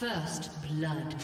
First blood.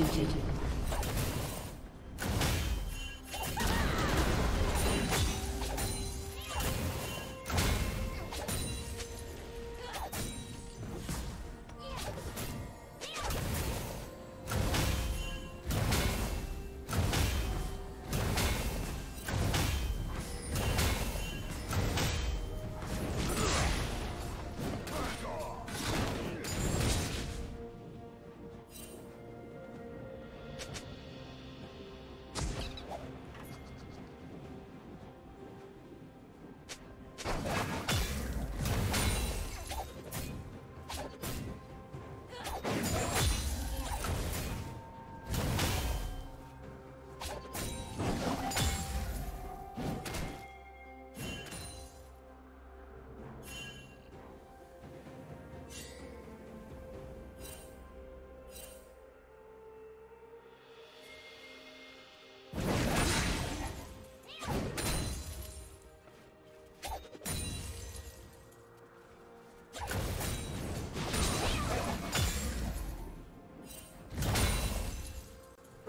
executed.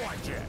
Watch it!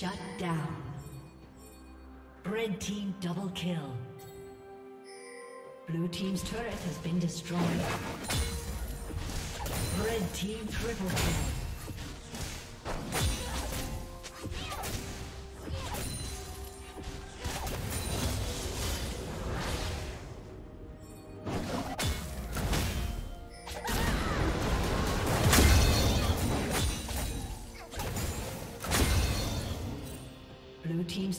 Shut down. Red team double kill. Blue team's turret has been destroyed. Red team triple kill. Team's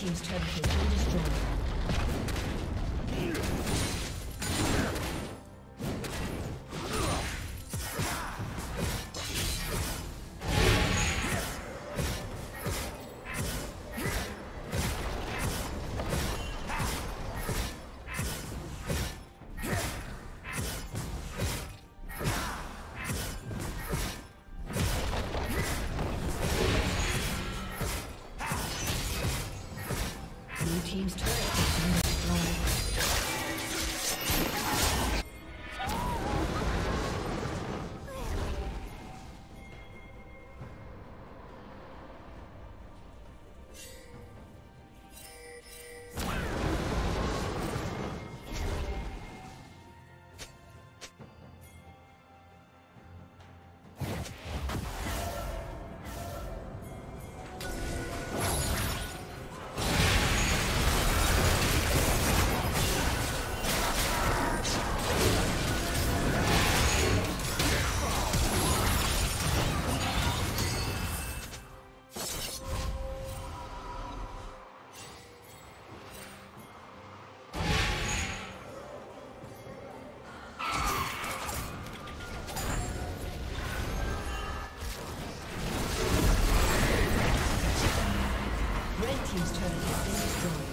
Team's turret has been destroyed. Red team's turret has been destroyed.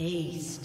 Aced.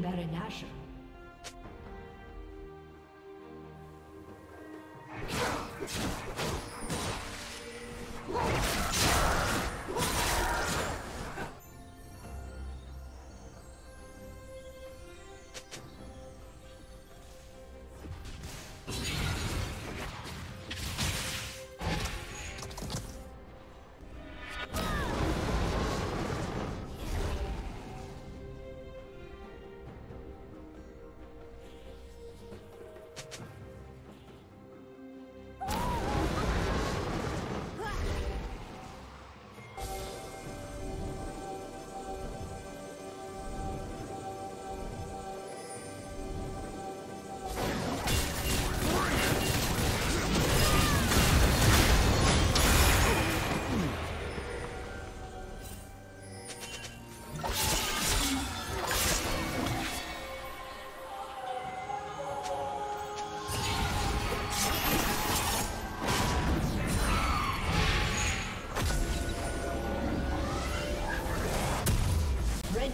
Baron Nashor.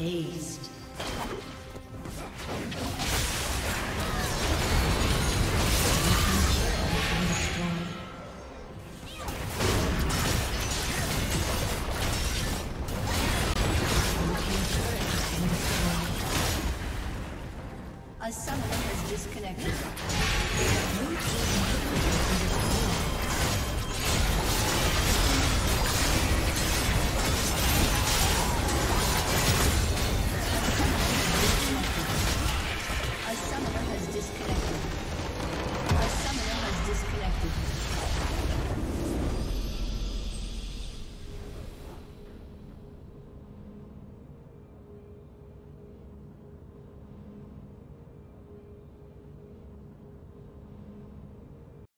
Aced. A summoner has disconnected. Disconnected. Our summoner has disconnected.